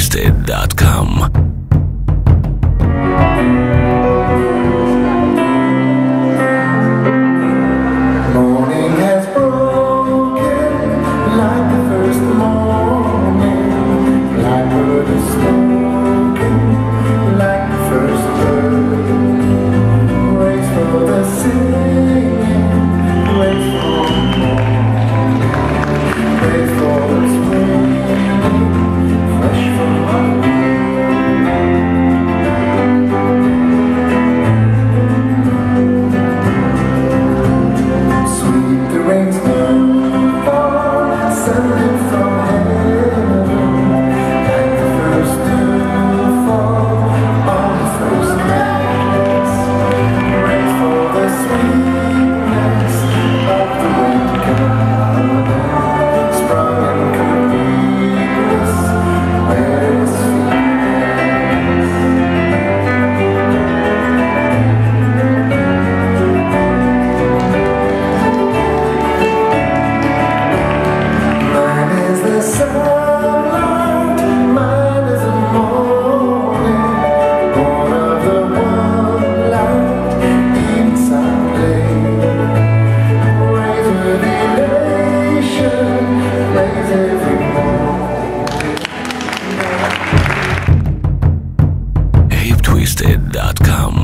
hiptwisted.com. hiptwisted.com